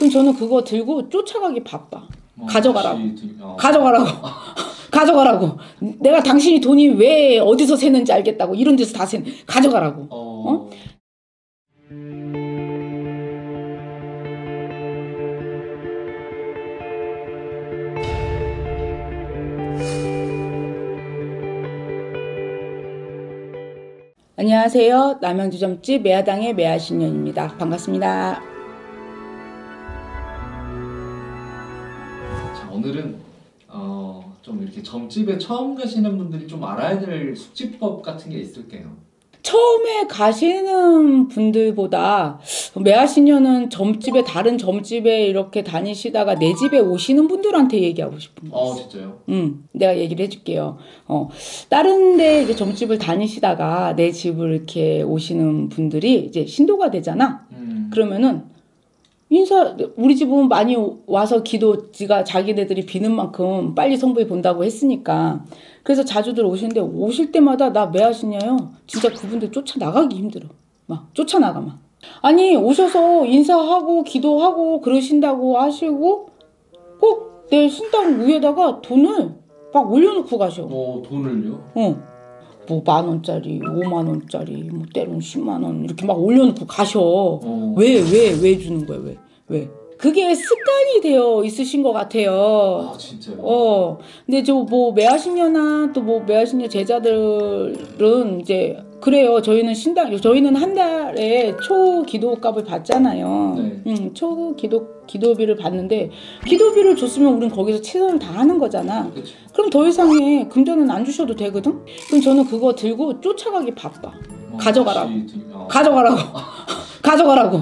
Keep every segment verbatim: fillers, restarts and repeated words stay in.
그럼 저는 그거 들고 쫓아가기 바빠. 어, 가져가라고. 다시, 어. 가져가라고. 가져가라고. 내가 당신이 돈이 왜 어디서 새는지 알겠다고. 이런 데서 다 새는. 가져가라고. 어? 어? 안녕하세요. 남양주점집 매화당의 매화신녀입니다. 반갑습니다. 자, 오늘은 어, 좀 이렇게 점집에 처음 가시는 분들이 좀 알아야 될 숙지법 같은 게 있을게요. 처음에 가시는 분들보다 매화신녀는 점집에 다른 점집에 이렇게 다니시다가 내 집에 오시는 분들한테 얘기하고 싶은 거예요. 아, 진짜요? 응, 내가 얘기를 해줄게요. 어, 다른 데 이제 점집을 다니시다가 내 집을 이렇게 오시는 분들이 이제 신도가 되잖아. 음. 그러면은 인사, 우리 집은 많이 와서 기도, 지가 자기네들이 비는 만큼 빨리 성부에 본다고 했으니까. 그래서 자주들 오시는데, 오실 때마다 나 매화신녀요. 진짜 그분들 쫓아나가기 힘들어. 막, 쫓아나가, 막. 아니, 오셔서 인사하고, 기도하고, 그러신다고 하시고, 꼭 내 신당 위에다가 돈을 막 올려놓고 가셔. 어, 돈을요? 어. 뭐 만 원짜리, 오만 원짜리, 뭐 때론 십만 원 이렇게 막 올려놓고 가셔. 왜, 왜, 왜 주는 거야, 왜? 왜? 그게 습관이 되어 있으신 것 같아요. 아, 진짜요? 어. 근데 저 뭐 매화신녀나 또 뭐 매화신녀 제자들은 이제 그래요. 저희는 신당, 저희는 한 달에 초 기도값을 받잖아요. 네. 응, 초 기도, 기도비를 받는데, 기도비를 줬으면 우린 거기서 최선을 다하는 거잖아. 그치. 그럼 더 이상의 금전은 안 주셔도 되거든? 그럼 저는 그거 들고 쫓아가기 바빠. 어, 가져가라고. 어. 가져가라고. 가져가라고.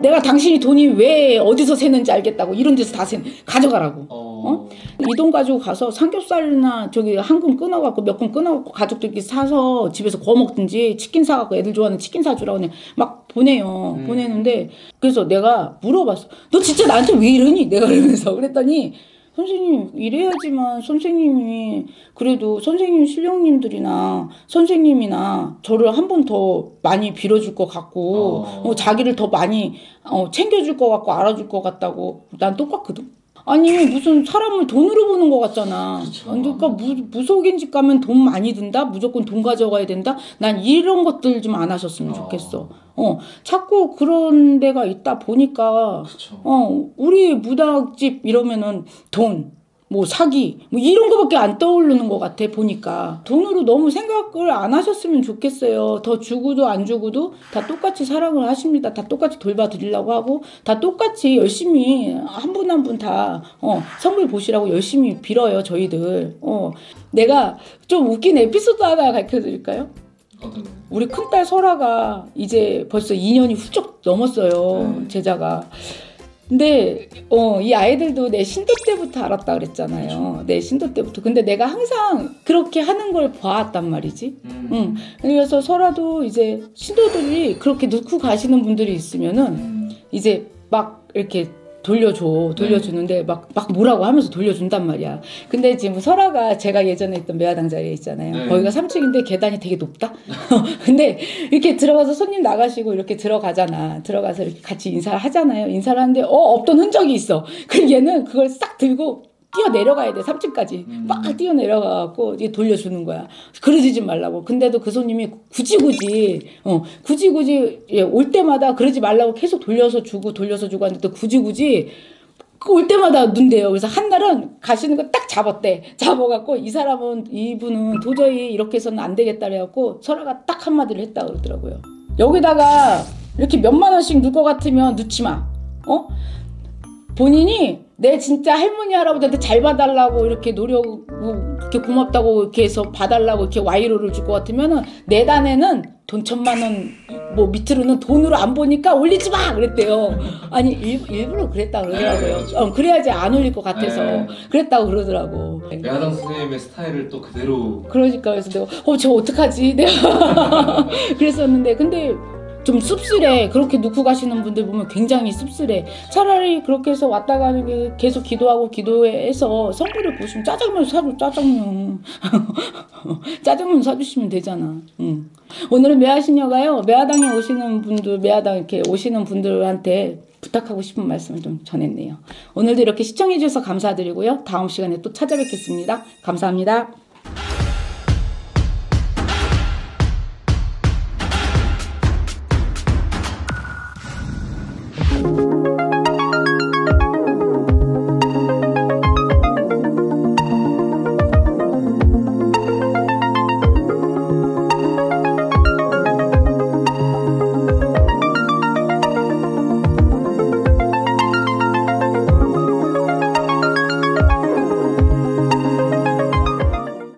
내가 당신이 돈이 왜 어디서 새는지 알겠다고. 이런 데서 다 새는. 가져가라고. 어? 이 돈 가지고 가서 삼겹살이나 저기 한 근 끊어갖고 몇 근 끊어갖고 가족들끼리 사서 집에서 구워 먹든지, 치킨 사갖고 애들 좋아하는 치킨 사주라고 그냥 막 보내요. 음. 보내는데, 그래서 내가 물어봤어. 너 진짜 나한테 왜 이러니? 내가 이러면서. 그랬더니 선생님, 이래야지만 선생님이, 그래도 선생님 신령님들이나 선생님이나 저를 한 번 더 많이 빌어줄 것 같고, 어. 어, 자기를 더 많이 어, 챙겨줄 것 같고, 알아줄 것 같다고. 난 똑같거든. 아니, 무슨 사람을 돈으로 보는 것 같잖아. 그쵸. 그러니까 무, 무속인집 가면 돈 많이 든다? 무조건 돈 가져가야 된다? 난 이런 것들 좀 안 하셨으면 좋겠어. 어. 어, 자꾸 그런 데가 있다 보니까, 그쵸. 어, 우리 무당집 이러면은 돈, 뭐 사기, 뭐 이런 거밖에 안 떠오르는 것 같아, 보니까. 돈으로 너무 생각을 안 하셨으면 좋겠어요. 더 주고도 안 주고도 다 똑같이 사랑을 하십니다. 다 똑같이 돌봐드리려고 하고, 다 똑같이 열심히 한 분 한 분 다 어, 성불 보시라고 열심히 빌어요, 저희들. 어, 내가 좀 웃긴 에피소드 하나 가르쳐드릴까요? 우리 큰딸 설아가 이제 벌써 이 년이 훌쩍 넘었어요, 제자가. 근데 어, 이 아이들도 내 신도 때부터 알았다 그랬잖아요. 내 신도 때부터. 근데 내가 항상 그렇게 하는 걸 봐왔단 말이지. 음. 응. 그래서 설아도 이제 신도들이 그렇게 놓고 가시는 분들이 있으면은 음. 이제 막 이렇게 돌려줘, 돌려주는데 막, 막 뭐라고 하면서 돌려준단 말이야. 근데 지금 설아가 제가 예전에 있던 매화당 자리에 있잖아요. 네. 거기가 삼 층인데 계단이 되게 높다? 근데 이렇게 들어가서 손님 나가시고 이렇게 들어가잖아. 들어가서 이렇게 같이 인사를 하잖아요. 인사를 하는데, 어, 없던 흔적이 있어. 그럼 얘는 그걸 싹 들고 뛰어 내려가야 돼, 삼 층까지. 음. 막 뛰어 내려가갖고 이게 돌려주는 거야. 그러지 말라고. 근데도 그 손님이 굳이 굳이, 어, 굳이 굳이, 예, 올 때마다 그러지 말라고 계속 돌려서 주고 돌려서 주고 하는데 또 굳이 굳이 올 때마다 눈대요. 그래서 한 날은 가시는 거 딱 잡았대. 잡아갖고 이 사람은, 이분은 도저히 이렇게 해서는 안 되겠다 그래갖고 설아가 딱 한마디를 했다 그러더라고요. 여기다가 이렇게 몇만 원씩 넣을 것 같으면 넣지 마. 어? 본인이 내 진짜 할머니 할아버지한테 잘 봐달라고 이렇게 노력, 뭐 이렇게 고맙다고 이렇게 해서 봐달라고 이렇게 와이로를 줄 것 같으면은 내 단에는 돈 천만 원 뭐 밑으로는 돈으로 안 보니까 올리지 마 그랬대요. 아니 일, 일부러 그랬다 그러더라고요. 네, 어, 그래야지 안 올릴 것 같아서. 네. 그랬다고 그러더라고. 매화당 선생님의 스타일을 또 그대로. 그러니까 그래서 내가 어, 저 어떡하지 내가 그랬었는데, 근데 좀 씁쓸해. 그렇게 놓고 가시는 분들 보면 굉장히 씁쓸해. 차라리 그렇게 해서 왔다 가는 게 계속 기도하고 기도해서 성부를 보시면 짜장면 사줘, 짜장면. 짜장면 사주시면 되잖아. 응. 오늘은 매화신녀가요, 매화당에 오시는 분들, 매화당 이렇게 오시는 분들한테 부탁하고 싶은 말씀을 좀 전했네요. 오늘도 이렇게 시청해 주셔서 감사드리고요. 다음 시간에 또 찾아뵙겠습니다. 감사합니다.